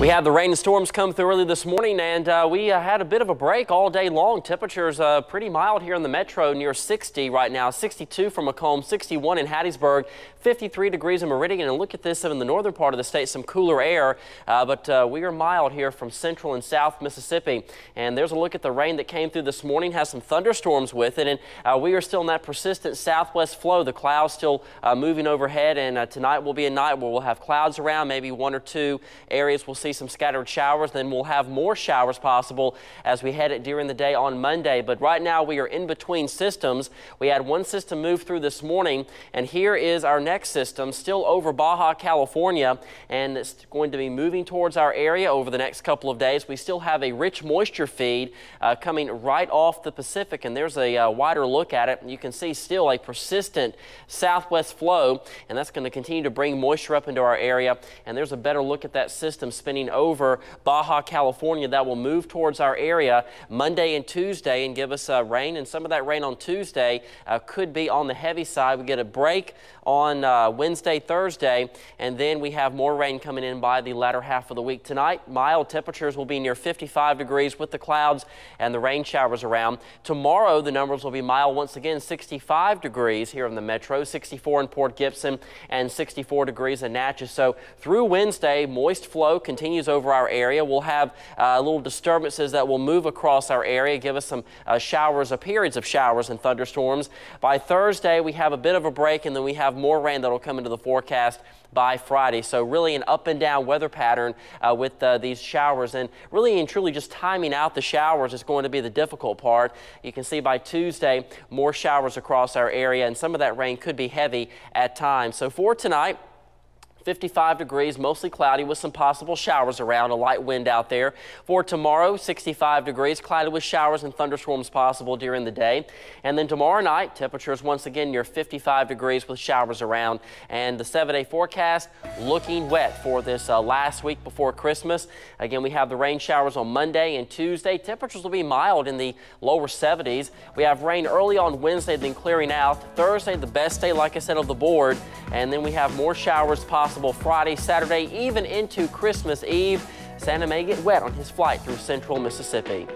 We had the rain and storms come through early this morning, and we had a bit of a break all day long. Temperatures pretty mild here in the metro, near 60 right now, 62 for Macomb, 61 in Hattiesburg, 53 degrees in Meridian. And look at this in the northern part of the state, some cooler air, but we are mild here from central and south Mississippi. And there's a look at the rain that came through this morning, has some thunderstorms with it, and we are still in that persistent southwest flow. The clouds still moving overhead, and tonight will be a night where we'll have clouds around, maybe one or two areas we'll see some scattered showers. Then we'll have more showers possible as we head it during the day on Monday. But right now we are in between systems. We had one system move through this morning, and here is our next system still over Baja California, and it's going to be moving towards our area over the next couple of days. We still have a rich moisture feed coming right off the Pacific, and there's a wider look at it. You can see still a persistent southwest flow, and that's going to continue to bring moisture up into our area. And there's a better look at that system spinning over Baja California that will move towards our area Monday and Tuesday and give us rain, and some of that rain on Tuesday could be on the heavy side. We get a break on Wednesday, Thursday, and then we have more rain coming in by the latter half of the week. Tonight, mild temperatures will be near 55 degrees with the clouds and the rain showers around. Tomorrow, the numbers will be mild once again, 65 degrees here in the metro, 64 in Port Gibson, and 64 degrees in Natchez. So through Wednesday, moist flow continues over our area. We'll have little disturbances that will move across our area, give us some showers, or periods of showers and thunderstorms. By Thursday, we have a bit of a break, and then we have more rain that'll come into the forecast by Friday. So really an up and down weather pattern with these showers, and really and truly just timing out the showers is going to be the difficult part. You can see by Tuesday, more showers across our area, and some of that rain could be heavy at times. So for tonight, 55 degrees, mostly cloudy with some possible showers around, a light wind out there. For tomorrow, 65 degrees, cloudy with showers and thunderstorms possible during the day. And then tomorrow night, temperatures once again near 55 degrees with showers around. And the 7-day forecast looking wet for this last week before Christmas. Again, we have the rain showers on Monday and Tuesday. Temperatures will be mild in the lower 70s. We have rain early on Wednesday, then clearing out. Thursday, the best day, like I said, of the board. And then we have more showers possible Friday, Saturday, even into Christmas Eve. Santa may get wet on his flight through central Mississippi.